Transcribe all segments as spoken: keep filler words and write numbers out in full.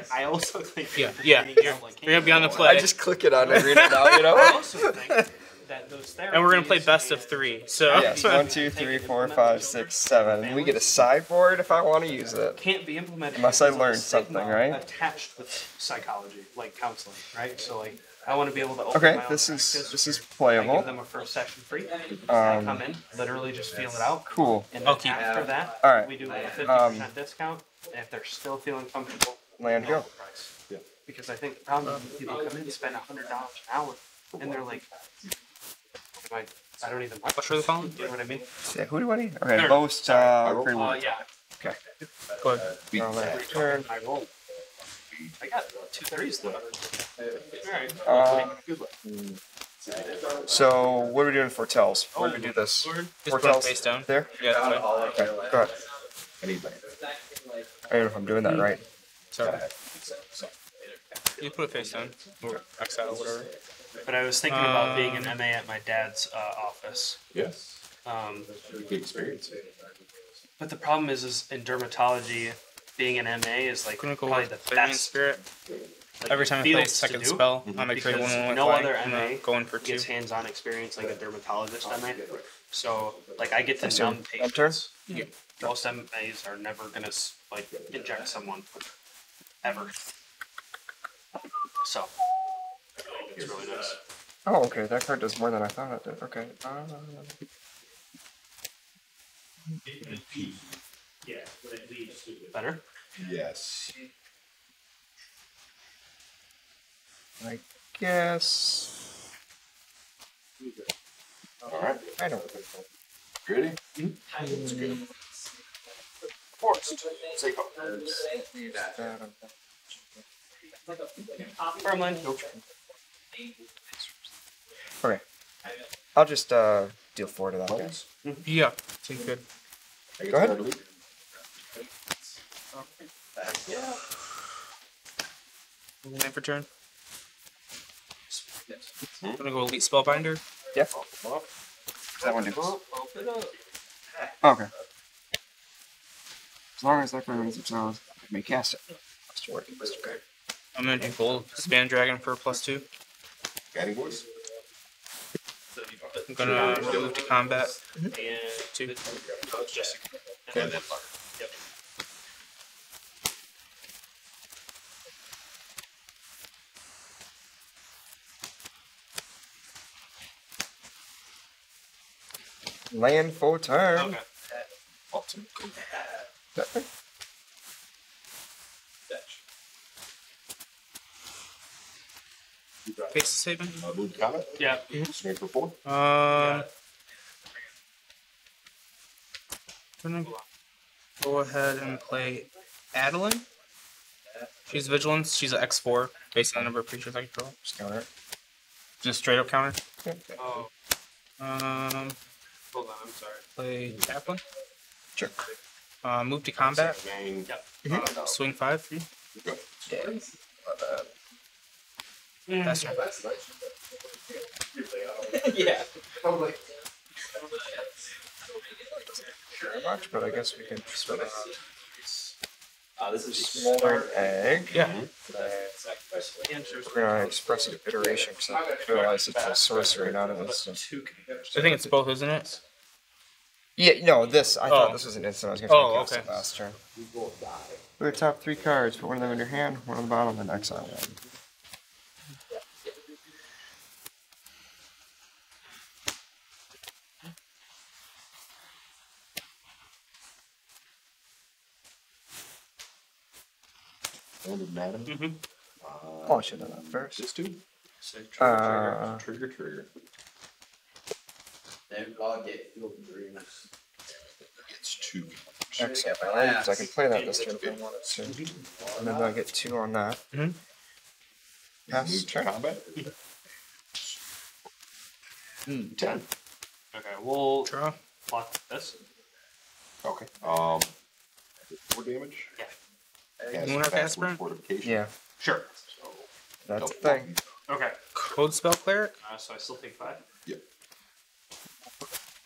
Yes. I also click yeah. yeah. You're, like, you're gonna be on the play. I just click it on and read it out, you know? I also think that those and we're gonna play best of three. So yes, one, two, three, four, five, six, seven. We get a sideboard if I want to use it. Can't be implemented unless I learn something, right? Attached with psychology, like counseling, right? So like I want to be able to open okay, my this is this is playable. I give them a first session free. Um, I come in, literally just feel it out. Cool. And then okay. after that, all right. we do a fifty percent um, discount. And if they're still feeling comfortable, land go. Price. Yeah. Because I think the problem is people come in, spend a hundred dollars an hour, and they're like, I, I don't even watch for the phone. You know what I mean? Yeah, who do I need? Okay, most uh, green uh, yeah. Okay. Go ahead. Roll that. Turn. I roll. I got two thirties though. Alright. Uh, so, what are we doing for tells? Where do we do this? Foretells face down. There? Yeah, that's right. Okay, go ahead. I need that. I don't know if I'm doing that right. Sorry. You put a face down. Or exile, whatever. But I was thinking uh, about being an M A at my dad's uh, office. Yes. Um, good experience. But the problem is, is in dermatology, being an M A is like clinical probably the best. Spirit. Like every time I play a second spell, mm-hmm. I make sure one no other M A going for two. Gets hands-on experience like a dermatologist M A. So like I get to numb patients. Yeah. Most M As are never gonna like inject someone ever. So. It's really nice. Oh, okay. That card does more than I thought it did. Okay. Uh... Better? Yes. I guess. Alright. I know what they're called. Gritty? Mm-hmm. It's good. Forced. Say go. Firmland. Nope. Okay. I'll just uh, deal four to that guy. Yeah, seems good. Go ahead. Land for turn. I'm gonna go Elite Spellbinder. Yeah. That one do? Okay. As long as that card runs its own, I may cast it. That's working. Okay. I'm gonna do Goldspan Dragon for a plus two. Guiding voice. I'm gonna move to combat. Mm-hmm. And two. Okay. And then yep. Land for turn. Okay. Oh, cool. That right? Face saving. Uh, move to combat. Yeah. Swing for four. Uh. I'm gonna go ahead and play Adeline. She's vigilance. She's an X four based on the number of creatures I control. Just counter. Just straight up counter. Okay. Oh. Um. Hold on. I'm sorry. Play Chaplin. Sure. Uh, move to combat. Yep. Mm-hmm. uh, swing five. Go. Yes. Mm. That's your best. Yeah. Totally. Very much, but I guess we can spin it. Uh, this is smaller egg. Yeah. Mm-hmm. We're gonna express an iteration because I realize it's a sorcery, not an instant. I think it's both, isn't it? Yeah. No, this. I oh. thought this was an instant. I was gonna oh, cast okay. it last turn. We are top three cards. Put one of them in your hand, one on the bottom, and exile one. Madam. Mm-hmm. uh, oh, I should have done that first. Just do. Say trigger, uh, trigger, trigger, trigger. I'll get dreams. It's two. Except my lands. I can play that this turn if I wanted to. Mm-hmm. And then I get two on that. Mm-hmm. Pass. Turn on back. Mm, ten. Okay, we'll draw. Block this. Okay. Um. Four damage. Yeah. You want our fast burn? Yeah. Sure. So, that's the thing. Okay. Code spell cleric? Uh, so I still take five? Yep.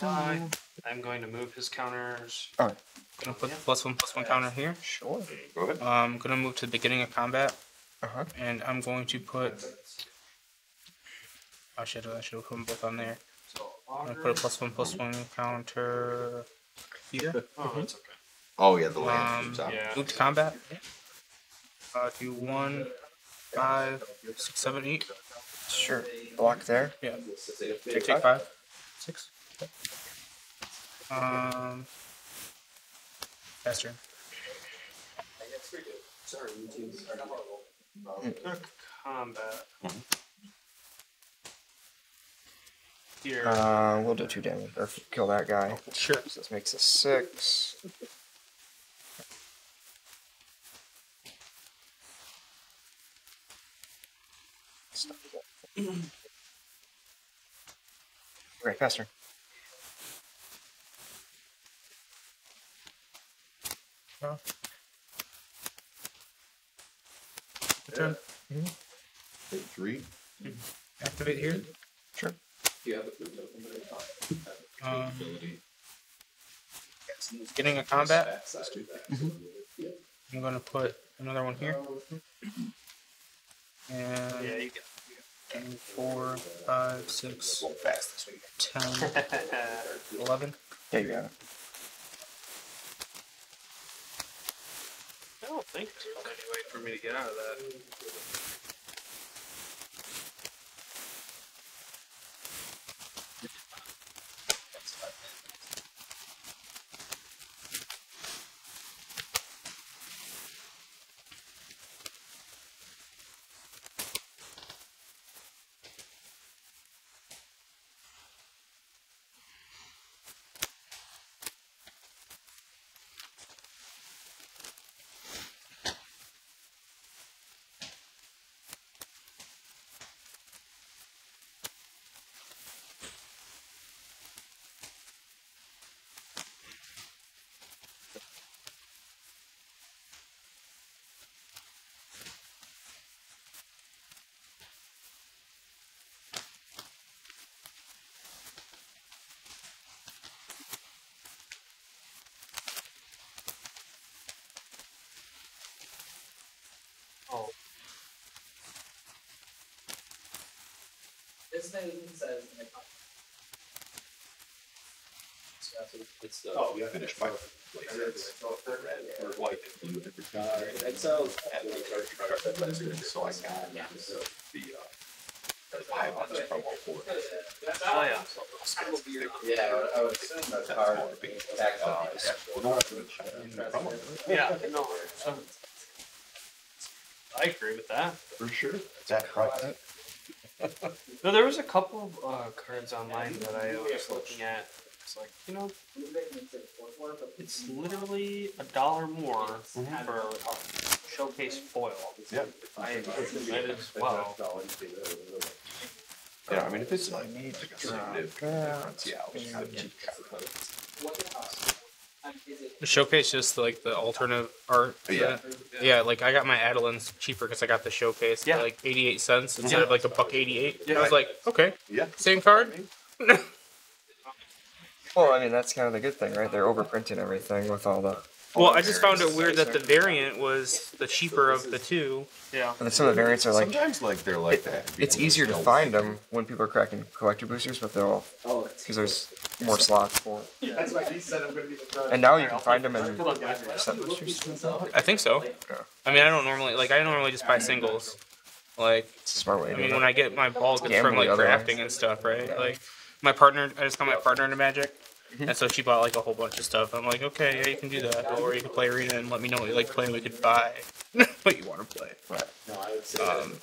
Die. I'm going to move his counters. All right. I'm going to put yeah. plus one, plus one counter here. Sure. Go ahead. I'm going to move to the beginning of combat. Uh-huh. And I'm going to put... I should have put them both on there. I'm going to put a plus one, plus one counter here. Oh, that's okay. Oh, yeah, the land. Um, top. Yeah. Move to combat. Uh, do one, five, six, seven, eight. Sure. Block there. Yeah. Take, take five. Six. Um. Faster. I guess we do. Sorry, you two are not horrible. Combat. Here. Uh, we'll do two damage. Or kill that guy. Sure. So this makes a six. Okay, faster. Well. Turn. Yeah. Mm-hmm. Take three. Mm-hmm. Activate here. Sure. You have a food token, but I don't have ability. Getting a combat. Mm-hmm. I'm going to put another one here. And yeah, you can. Four, five, six, ten, eleven. Yeah, you got it. I don't think there's any way for me to get out of that. Says it's oh, we finished by places or white and blue every time. And so, so I got the five ones from all four. Oh, yeah. Yeah, I would assume that's hard. Yeah, no. I agree with that. For sure. Is that right? No, there was a couple of uh, cards online that I was looking at. It's like, you know, it's literally a dollar more mm-hmm. for a showcase foil. Yep. I agree as well. Yeah, I mean, if it's like me, it's like a significant difference. Yeah, I'll just have to keep cards. The showcase just like the alternative art. Yeah. That, yeah, like I got my Adeline's cheaper because I got the showcase yeah. for like eighty-eight cents instead yeah. of like a buck eighty-eight. Yeah. I was like, okay, yeah. same card. Well, I mean, that's kind of the good thing, right? They're overprinting everything with all the. Well, I just found it weird that the variant was the cheaper of the two. Yeah. And some of the variants are like. Sometimes like they're like it, that. It's easier to find them when people are cracking collector boosters, but they're all. Oh, because there's more slots for it. Yeah. That's why he said I'm going to be the. And now you can find them in set boosters. I think so. Yeah. I mean, I don't normally like. I normally just buy singles. Like. It's a smart way. I mean, to when I get my balls, it's from like drafting and stuff, right? Yeah. Like, my partner. I just got my partner into Magic. And so she bought like a whole bunch of stuff. I'm like, okay, yeah, you can do that, or you can play arena and let me know what you like playing. We could buy what you want to play. Right. Um,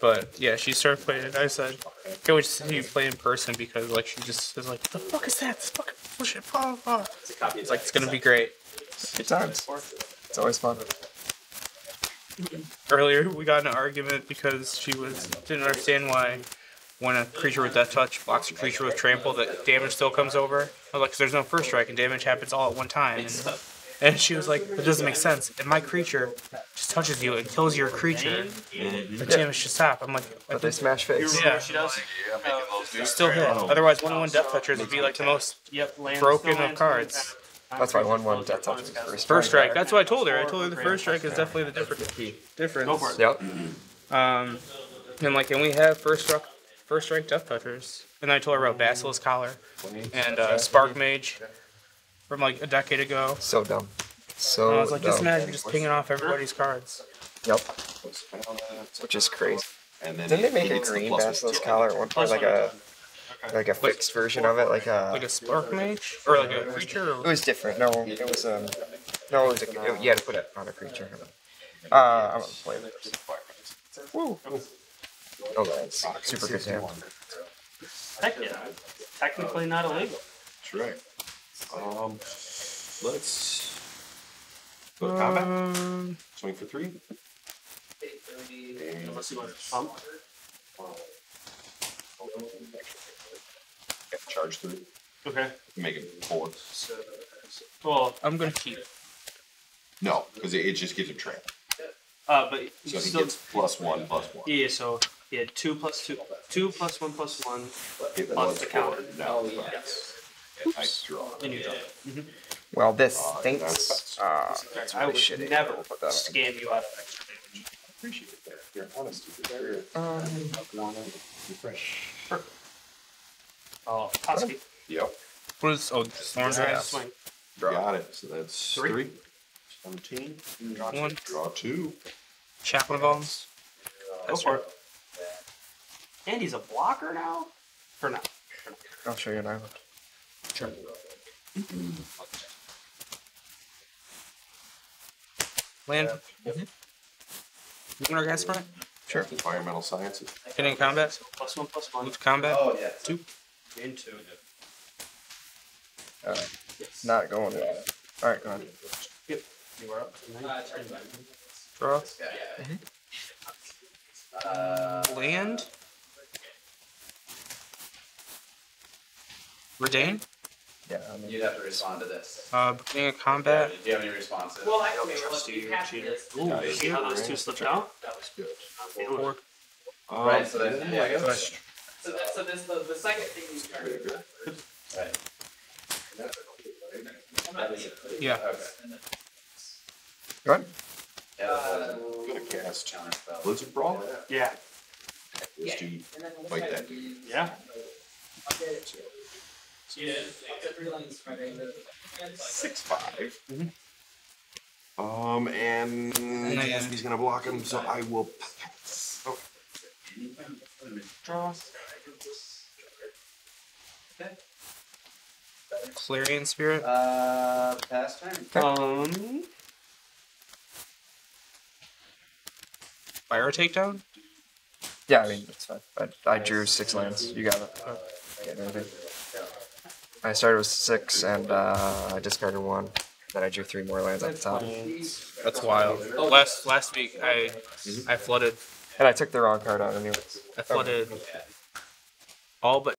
but yeah, she started playing it. I said, I can't wait to see you play in person because like she just is like, the fuck is that? This fucking bullshit. Blah, blah. It's like it's gonna be great. Good times. It's always fun. Earlier we got in an argument because she was didn't understand why. When a creature with Death Touch blocks a creature with Trample, that damage still comes over. I was like, 'cause there's no first strike and damage happens all at one time. And And she was like, that doesn't make sense. If my creature just touches you, it kills your creature, the damage should stop. I'm like, but they smash face. Yeah, she does. Still hit. Otherwise, one one Death Touchers would be like the most broken of cards. That's why one one Death Touchers first. First strike. That's what I told her. I told her the first strike is definitely the difference. Difference. Yep. Um, and like, and we have first strike, first strike Death Touchers. And then I told her about Basil's Collar and uh, Spark Mage from like a decade ago. So dumb. So and I was like, dumb. Just imagine just pinging off everybody's cards. Yep. Which is crazy. And then didn't they make a green Basil's Collar at one point, like a like a fixed version of it, like a like a Spark Mage or like a creature? Or? It was different. No, it was um, no, it was a, it, you had to put it on a creature. Uh, I'm gonna play this. Woo! Oh, that's super good hand. Heck yeah. It's technically not illegal. That's right. Um, let's go to combat. Um, Swing for three. And let's see what it's pump. Charge three. Okay. Make it four. Well, I'm going to keep it. No, because it, it just gives a trap. Uh, but so he gets plus one, plus one. Yeah, so he had two plus two, two plus one plus one, it plus the counter. Now yes. I draw. And you draw. Mm-hmm. Well, this uh, stinks. Uh, that's I would shitty. Never scam you out of extra damage. I appreciate that. You're honest. Um, refresh. Perfect. Oh, Husky. Yep. What is, oh, this orange has a got it. So that's three. three. seventeen. Draw one. Two. Draw two. Chaplin bombs. Go for it. And he's a blocker now? For now. I'll show you an island. Sure. Mm-hmm. Land. Yep. Mm-hmm. You want our gas sprint? Sure. Environmental sciences. Hit in combat. Plus one, plus one. Move to combat. Oh, yeah. Two. Into it. Alright. Yes. Not going in. Alright, go on. Yep. You are up. Uh, Draw. Mm-hmm. Uh, Land. Redain? Yeah, I mean, you'd have to respond to this. Uh, beginning of combat. Yeah, do you have any responses? Well, I okay, let's do this. Ooh, no, you see how those two slipped out? That was good. Four. Um, right, so that's yeah, yeah, I So, that, so this, the, the second thing you started. Right. Yeah. Okay. Go ahead. Uh, Gonna cast Blizzard Brawl? Yeah. Let's do fight that. Yeah. Yeah. six five. Mm-hmm. Um, and nice. He's gonna block him, so I will pass. Oh. Draw. Clarion Spirit. Uh, pass turn. Um. Fire takedown. Yeah, I mean that's fine. I, I drew six lands. You got it. Oh. Get it. I started with six and uh, I discarded one. Then I drew three more lands at the top. That's wild. Last last week I mm-hmm. I flooded. And I took the wrong card out anyways. I flooded okay. all but